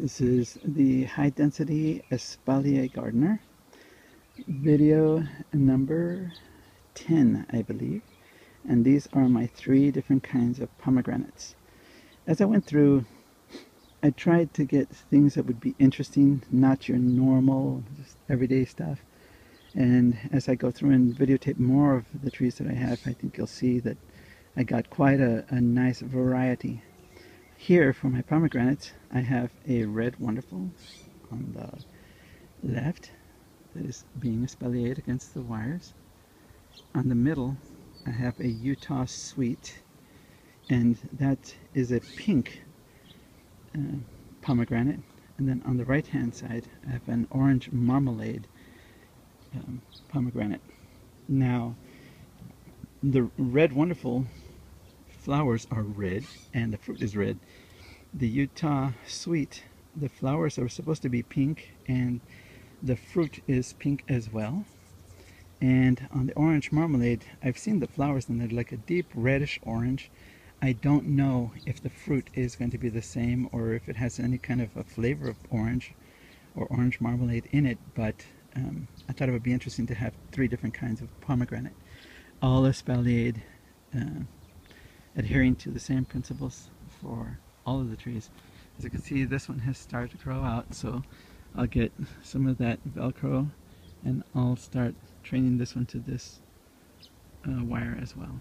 This is the High Density Espalier Gardener, video number 10, I believe. And these are my three different kinds of pomegranates. As I went through, I tried to get things that would be interesting, not your normal, just everyday stuff. And as I go through and videotape more of the trees that I have, I think you'll see that I got quite a nice variety. Here for my pomegranates, I have a Red Wonderful on the left that is being espaliered against the wires. On the middle, I have a Utah Sweet, and that is a pink pomegranate. And then on the right hand side, I have an Orange Marmalade pomegranate. Now, the Red Wonderful flowers are red and the fruit is red. The Utah Sweet, the flowers are supposed to be pink and the fruit is pink as well. And on the Orange Marmalade, I've seen the flowers and they're like a deep reddish orange. I don't know if the fruit is going to be the same or if it has any kind of a flavor of orange or orange marmalade in it, but I thought it would be interesting to have three different kinds of pomegranate, all espaliered, adhering to the same principles for all of the trees. As you can see, this one has started to grow out, so I'll get some of that Velcro and I'll start training this one to this wire as well.